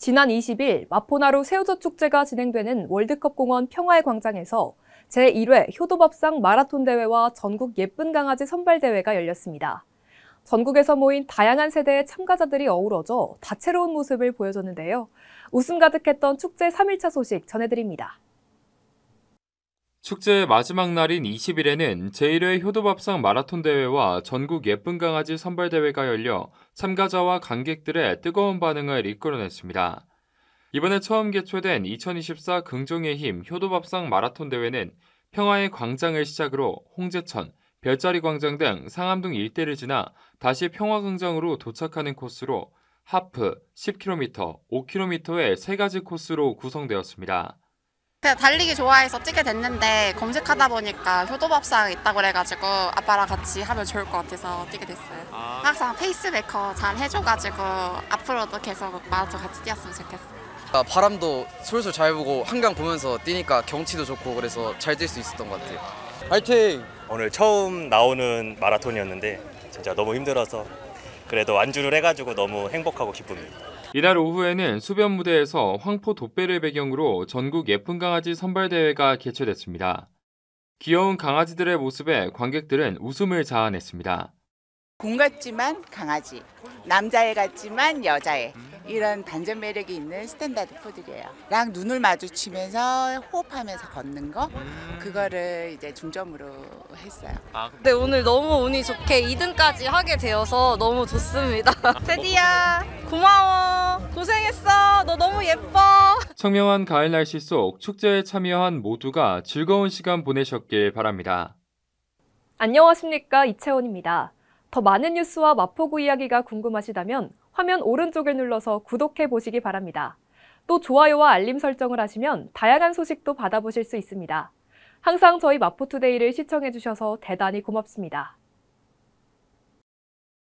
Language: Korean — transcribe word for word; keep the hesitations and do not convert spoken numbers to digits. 지난 이십일 마포나루 새우젓축제가 진행되는 월드컵공원 평화의 광장에서 제일 회 효도밥상 마라톤 대회와 전국 예쁜 강아지 선발대회가 열렸습니다. 전국에서 모인 다양한 세대의 참가자들이 어우러져 다채로운 모습을 보여줬는데요. 웃음 가득했던 축제 삼 일차 소식 전해드립니다. 축제의 마지막 날인 이십일에는 제일 회 효도밥상 마라톤 대회와 전국 예쁜 강아지 선발대회가 열려 참가자와 관객들의 뜨거운 반응을 이끌어냈습니다. 이번에 처음 개최된 이천이십사 긍정의 힘 효도밥상 마라톤 대회는 평화의 광장을 시작으로 홍제천, 별자리광장 등 상암동 일대를 지나 다시 평화광장으로 도착하는 코스로 하프, 십 킬로미터, 오 킬로미터의 세 가지 코스로 구성되었습니다. 제가 달리기 좋아해서 찍게 됐는데 검색하다 보니까 효도밥상 있다고 그래가지고 아빠랑 같이 하면 좋을 것 같아서 뛰게 됐어요. 아... 항상 페이스메이커 잘 해줘가지고 앞으로도 계속 마라톤 같이 뛰었으면 좋겠어요. 바람도 솔솔 잘 보고 한강 보면서 뛰니까 경치도 좋고 그래서 잘 뛸 수 있었던 것 같아요. 화이팅! 오늘 처음 나오는 마라톤이었는데 진짜 너무 힘들어서 그래도 완주를 해가지고 너무 행복하고 기쁩니다. 이날 오후에는 수변 무대에서 황포 돗배를 배경으로 전국 예쁜 강아지 선발대회가 개최됐습니다. 귀여운 강아지들의 모습에 관객들은 웃음을 자아냈습니다. 곰 같지만 강아지, 남자애 같지만 여자애, 이런 반전 매력이 있는 스탠다드 포들이에요. 랑 눈을 마주치면서 호흡하면서 걷는 거, 그거를 이제 중점으로 했어요. 네, 오늘 너무 운이 좋게 이 등까지 하게 되어서 너무 좋습니다. 세디야, 고마워. 고생했어. 너 너무 예뻐. 청명한 가을 날씨 속 축제에 참여한 모두가 즐거운 시간 보내셨길 바랍니다. 안녕하십니까, 이채원입니다. 더 많은 뉴스와 마포구 이야기가 궁금하시다면 화면 오른쪽을 눌러서 구독해 보시기 바랍니다. 또 좋아요와 알림 설정을 하시면 다양한 소식도 받아보실 수 있습니다. 항상 저희 마포투데이를 시청해 주셔서 대단히 고맙습니다.